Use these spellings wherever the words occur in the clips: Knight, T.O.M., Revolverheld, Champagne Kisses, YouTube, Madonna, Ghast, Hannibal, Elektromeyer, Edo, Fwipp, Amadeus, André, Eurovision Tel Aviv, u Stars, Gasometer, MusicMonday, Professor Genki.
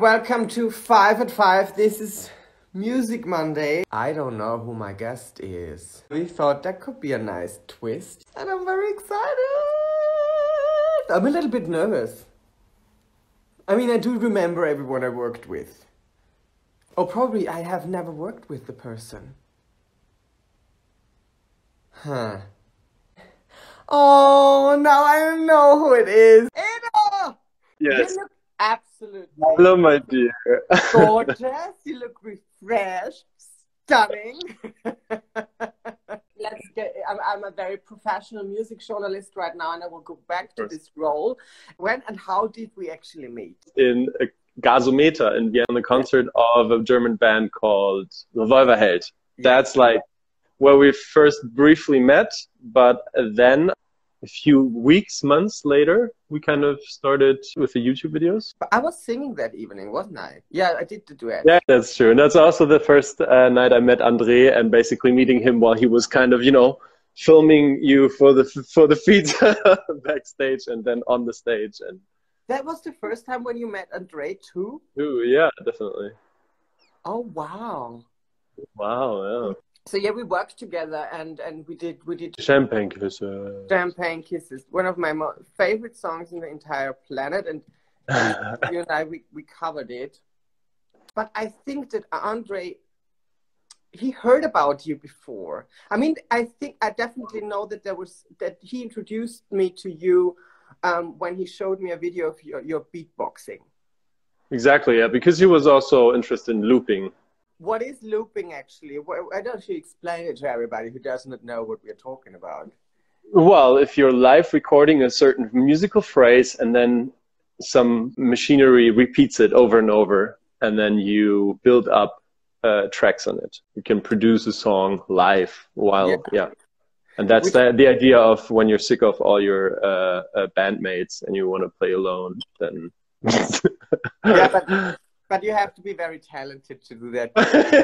Welcome to 5 at 5. This is Music Monday. I don't know who my guest is. We thought that could be a nice twist, and I'm very excited. I'm a little bit nervous. I mean, I do remember everyone I worked with. Or probably I have never worked with the person. Huh. Oh, now I know who it is. Edo! Yes. You look absolutely. Hello, my dear. Gorgeous. You look refreshed. Stunning. Let's get. I'm a very professional music journalist right now, and I will go back to this role. When and how did we actually meet? In a Gasometer in Vienna, the concert of a German band called Revolverheld. That's like where we first briefly met, but then a few weeks, months later, we kind of started with the YouTube videos. I was singing that evening, wasn't I? Yeah, I did the duet. Yeah, that's true. And that's also the first night I met André, and basically meeting him while he was kind of, you know, filming you for the feed backstage and then on the stage. And that was the first time when you met André too? Ooh, yeah, definitely. Oh, wow. Wow, yeah. So yeah, we worked together, and we did Champagne Kisses. Champagne Kisses, one of my favorite songs in the entire planet, and you and I we covered it. But I think that André, he heard about you before. I mean, I think I definitely know that he introduced me to you when he showed me a video of your beatboxing. Exactly, yeah, because he was also interested in looping. What is looping actually? Why don't you explain it to everybody who does not know what we're talking about? Well, if you're live recording a certain musical phrase and then some machinery repeats it over and over, and then you build up tracks on it. You can produce a song live while, And that's the idea of when you're sick of all your bandmates and you want to play alone, then... Yeah, but you have to be very talented to do that.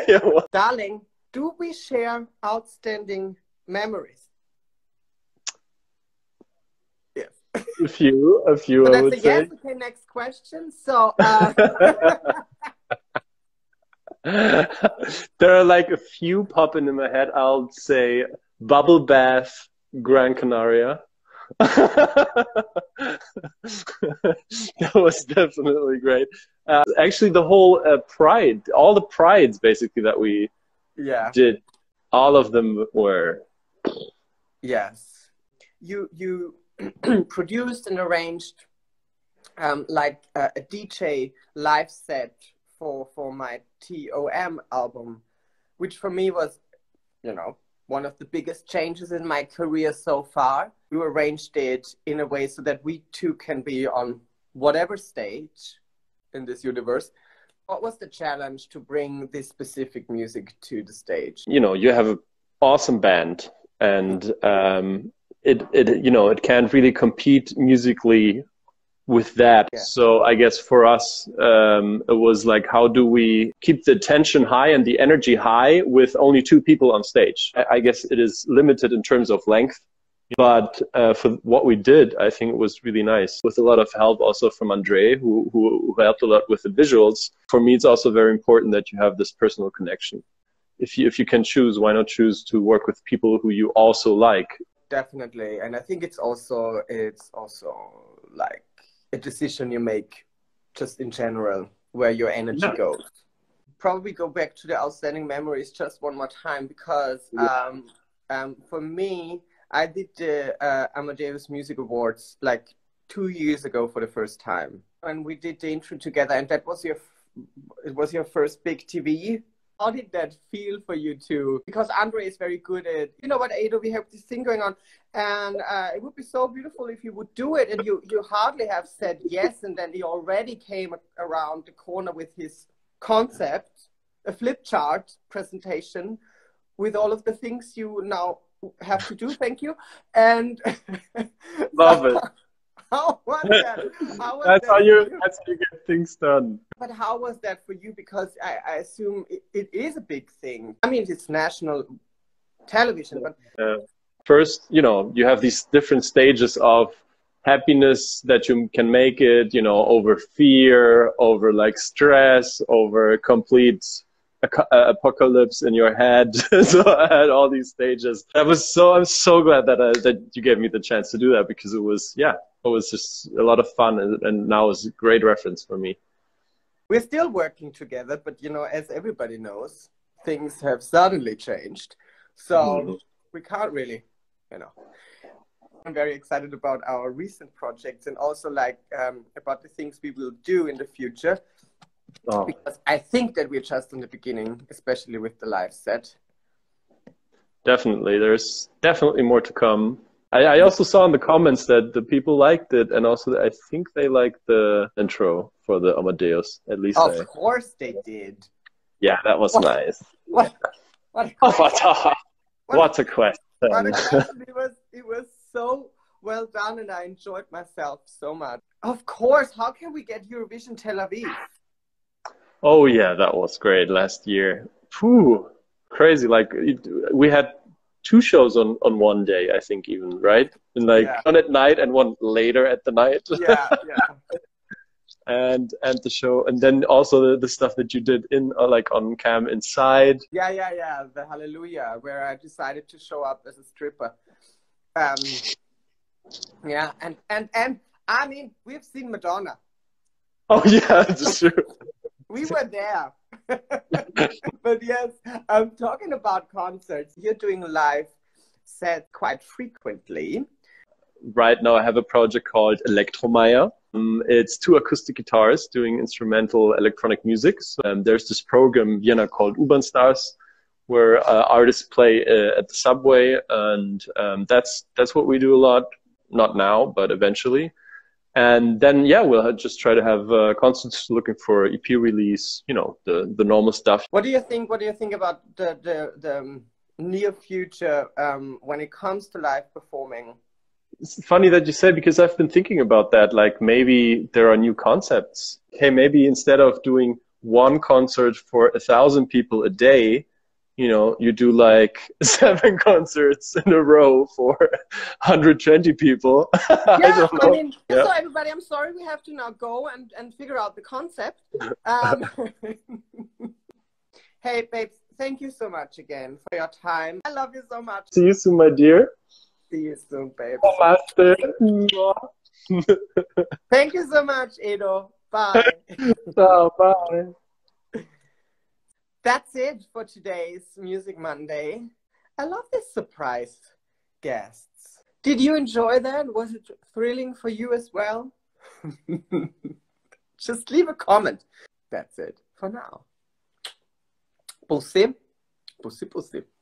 Yeah, well. Darling, do we share outstanding memories? Yes. A few, so I would say. Yes, okay, next question. So, there are like a few popping in my head. I'll say Bubble Bath, Gran Canaria. That was definitely great. Actually, the whole Pride, all the Prides basically that we did, all of them were. Yes. You produced and arranged like a DJ live set for my T.O.M. album, which for me was, you know, one of the biggest changes in my career so far. You arranged it in a way so that we two can be on whatever stage in this universe. What was the challenge to bring this specific music to the stage? You know, you have an awesome band, and it you know, it can't really compete musically with that. Yeah. So I guess for us, it was like, how do we keep the tension high and the energy high with only two people on stage? I guess it is limited in terms of length, but for what we did, I think it was really nice. With a lot of help also from André, who helped a lot with the visuals. For me, it's also very important that you have this personal connection. If you can choose, why not choose to work with people who you also like? Definitely, and I think it's also like a decision you make just in general where your energy goes. Probably go back to the outstanding memories just one more time, because for me, I did the Amadeus Music Awards like 2 years ago for the first time, and we did the intro together, and that was your first big TV. How did that feel for you two? Because André is very good at, you know what, Edo, we have this thing going on, and it would be so beautiful if you would do it, and you hardly have said yes, and then he already came around the corner with his concept, a flip chart presentation with all of the things you now have to do, thank you, and... Love it. How was that? That's how you get things done. But how was that for you? Because I assume it is a big thing. I mean, it's national television. But first, you know, you have these different stages of happiness that you can make it, you know, over fear, over like stress, over complete apocalypse in your head. So I had all these stages. I'm so glad that you gave me the chance to do that, because it was, yeah, it was just a lot of fun, and now is a great reference for me. We're still working together, but you know, as everybody knows, things have suddenly changed. So we can't really, you know. I'm very excited about our recent projects, and also like about the things we will do in the future. Oh. Because I think that we're just in the beginning, especially with the live set. Definitely. There's definitely more to come. I also saw in the comments that the people liked it, and also I think they liked the intro for the Amadeus, at least. Of course they did. Yeah, that was nice. What a question. What a question. It was so well done, and I enjoyed myself so much. Of course, how can we get Eurovision Tel Aviv? Oh yeah, that was great last year. Phew, crazy. Like we had 2 shows on one day, I think, even, right? And like one at night and one later at the night. Yeah, yeah. and the show, and then also the stuff that you did in like on cam inside. Yeah, yeah, yeah. The Hallelujah, where I decided to show up as a stripper. Yeah, and I mean, we've seen Madonna. Oh yeah, that's true. We were there. But yes, I'm talking about concerts. You're doing live sets quite frequently. Right now I have a project called Elektromeyer. It's 2 acoustic guitarists doing instrumental electronic music. So, there's this program in Vienna called u Stars, where artists play at the subway, and that's what we do a lot. Not now, but eventually. And then, yeah, we'll just try to have concerts, looking for EP release, you know, the normal stuff. What do you think? What do you think about the near future when it comes to live performing? It's funny that you say, because I've been thinking about that. Like maybe there are new concepts. Okay, maybe instead of doing one concert for 1,000 people a day, you know, you do like 7 concerts in a row for 120 people. Yeah, I mean, yeah. So everybody, I'm sorry, we have to now go and figure out the concept. Hey, babes, thank you so much again for your time. I love you so much. See you soon, my dear. See you soon, babe. Thank you so much, Edo. Bye. Oh, bye. That's it for today's Music Monday. I love this surprise guests. Did you enjoy that? Was it thrilling for you as well? Just leave a comment. That's it for now. Pussy, pussy, pussy.